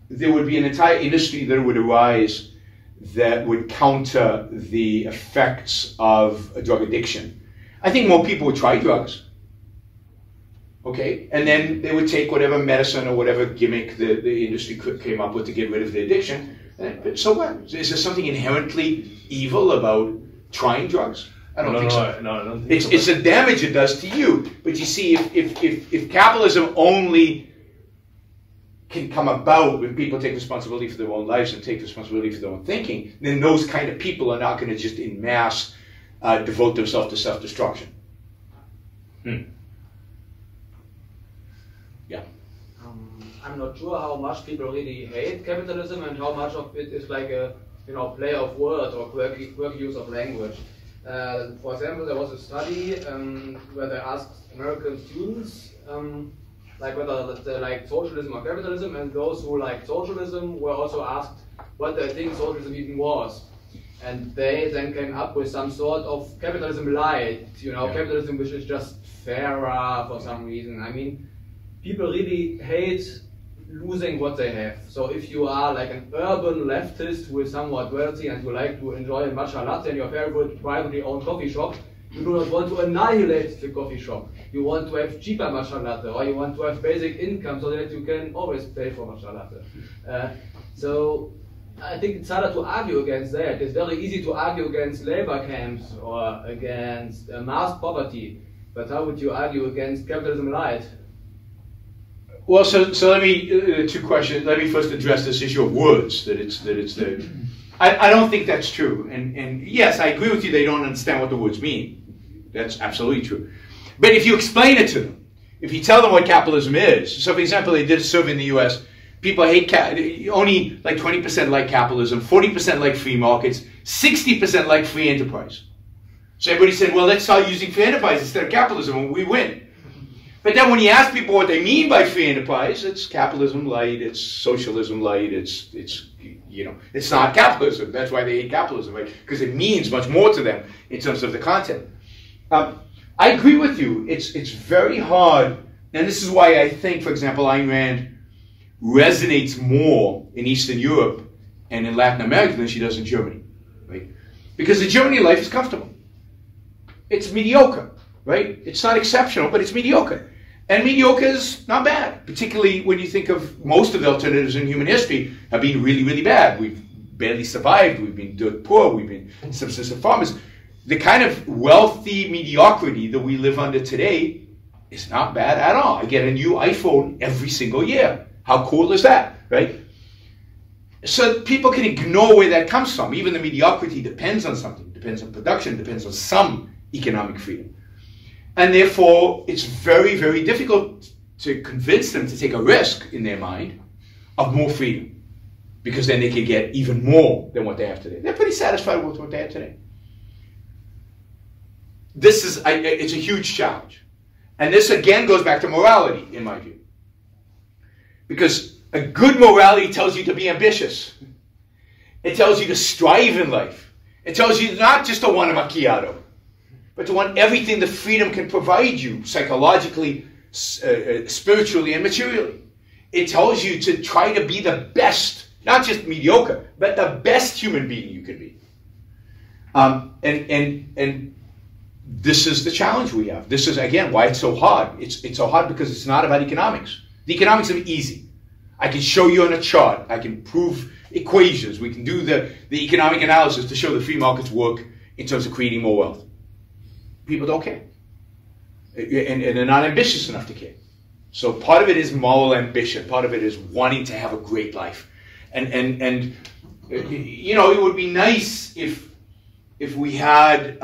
there would be an entire industry that would arise that would counter the effects of drug addiction. I think more people would try drugs. Okay, and then they would take whatever medicine or whatever gimmick the industry came up with to get rid of the addiction. But so what? Is there something inherently evil about trying drugs? I don't think so. No, I don't think so. It's the damage it does to you. But you see, if capitalism only can come about when people take responsibility for their own lives and take responsibility for their own thinking, then those kind of people are not going to just en masse devote themselves to self-destruction. I'm not sure how much people really hate capitalism and how much of it is like a, you know, play of words or quirky use of language. For example, there was a study where they asked American students like whether they like socialism or capitalism, and those who liked socialism were also asked what they think socialism even was. And they then came up with some sort of capitalism light, you know, capitalism which is just fairer for some reason. I mean, people really hate losing what they have. So if you are like an urban leftist who is somewhat wealthy and you like to enjoy a matcha latte in your favorite privately owned coffee shop, you do not want to annihilate the coffee shop. You want to have cheaper matcha latte, or you want to have basic income so that you can always pay for matcha latte. So I think it's harder to argue against that. It's very easy to argue against labor camps or against mass poverty, but how would you argue against capitalism light? Well, so let me, two questions. Let me first address this issue of words, that it's the, I don't think that's true. And yes, I agree with you, they don't understand what the words mean. That's absolutely true. But if you explain it to them, if you tell them what capitalism is, so for example, they did a survey in the US, people hate, only like 20% like capitalism, 40% like free markets, 60% like free enterprise. So everybody said, well, let's start using free enterprise instead of capitalism, and we win. But then when you ask people what they mean by free enterprise, it's capitalism light, it's socialism light, it's you know, it's not capitalism. That's why they hate capitalism, right? Because it means much more to them in terms of the content. I agree with you. It's very hard, and this is why I think, for example, Ayn Rand resonates more in Eastern Europe and in Latin America than she does in Germany, right? Because in Germany, life is comfortable. It's mediocre, right? It's not exceptional, but it's mediocre. And mediocre is not bad, particularly when you think of most of the alternatives in human history have been really, really bad. We've barely survived. We've been dirt poor. We've been subsistence farmers. The kind of wealthy mediocrity that we live under today is not bad at all. I get a new iPhone every single year. How cool is that, right? So people can ignore where that comes from. Even the mediocrity depends on something, depends on production, depends on some economic freedom. And therefore, it's very, very difficult to convince them to take a risk in their mind of more freedom, because then they could get even more than what they have today. They're pretty satisfied with what they have today. This is, it's a huge challenge. And this again goes back to morality, in my view. Because a good morality tells you to be ambitious. It tells you to strive in life. It tells you not just to want a macchiato, but to want everything that freedom can provide you psychologically, spiritually, and materially. It tells you to try to be the best, not just mediocre, but the best human being you can be. And this is the challenge we have. This is, again, why it's so hard. It's so hard because it's not about economics. The economics are easy. I can show you on a chart. I can prove equations. We can do the economic analysis to show the free markets work in terms of creating more wealth. People don't care. And they're not ambitious enough to care. So part of it is moral ambition. Part of it is wanting to have a great life. And you know, it would be nice if we had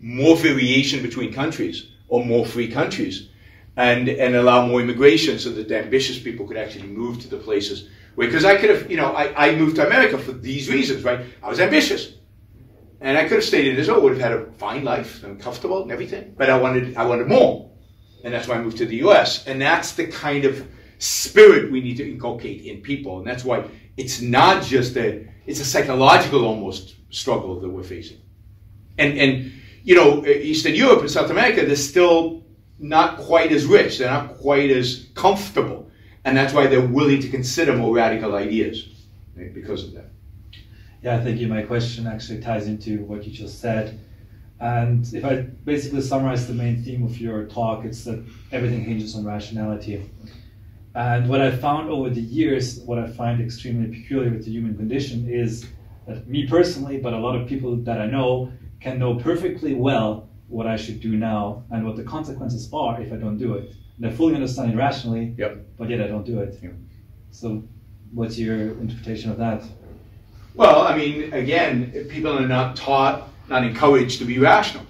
more variation between countries, or more free countries, and allow more immigration so that the ambitious people could actually move to the places where, because I could have, you know, I moved to America for these reasons, right? I was ambitious. And I could have stayed in Israel, would have had a fine life, and comfortable and everything, but I wanted more. And that's why I moved to the US. And that's the kind of spirit we need to inculcate in people. And that's why it's not just it's a psychological almost struggle that we're facing. And you know, Eastern Europe and South America, they're still not quite as rich. They're not quite as comfortable. And that's why they're willing to consider more radical ideas, right, because of that. Yeah, I think my question actually ties into what you just said. And if I basically summarize the main theme of your talk, it's that everything hinges on rationality. And what I found over the years, what I find extremely peculiar with the human condition is that me personally, but a lot of people that I know, can know perfectly well what I should do now and what the consequences are if I don't do it. And I fully understand it rationally, yep, but yet I don't do it. Yep. So what's your interpretation of that? Well, I mean, again, people are not taught, not encouraged to be rational,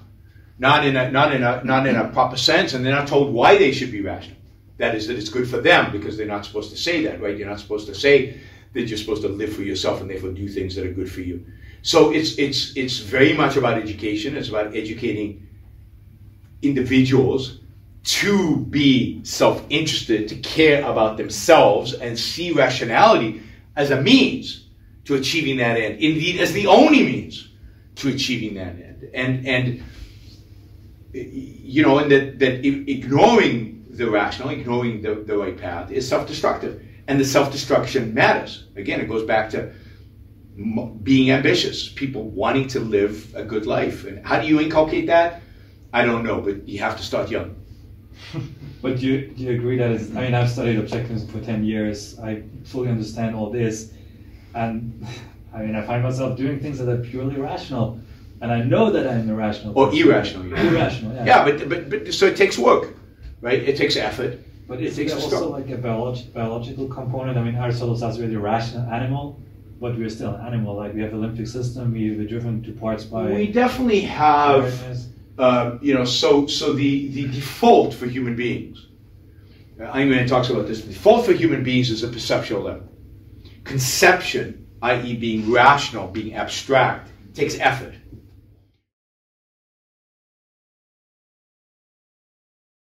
not in a proper sense, and they're not told why they should be rational. That is, that it's good for them, because they're not supposed to say that, right? You're not supposed to say that you're supposed to live for yourself and therefore do things that are good for you. So it's very much about education. It's about educating individuals to be self-interested, to care about themselves, and see rationality as a means to achieving that end, indeed as the only means to achieving that end. And you know, and that ignoring the rational, ignoring the right path is self-destructive. And the self-destruction matters. Again, it goes back to being ambitious, people wanting to live a good life. And how do you inculcate that? I don't know, but you have to start young. But do you agree that it's, I mean, I've studied objectivism for 10 years. I fully understand all this. And I mean, I find myself doing things that are purely rational. And I know that I'm irrational. Or irrational. Yeah. Irrational, yeah. Yeah, but so it takes work, right? It takes effort. But is there also like a biological component? I mean, Aristotle says we're the rational animal, but we're still an animal. Like, we have the limbic system, we're driven to parts by... We definitely have, you know, so the default for human beings, Ayn Rand talks about this, the default for human beings is a perceptual level. Conception, i.e. being rational, being abstract, takes effort.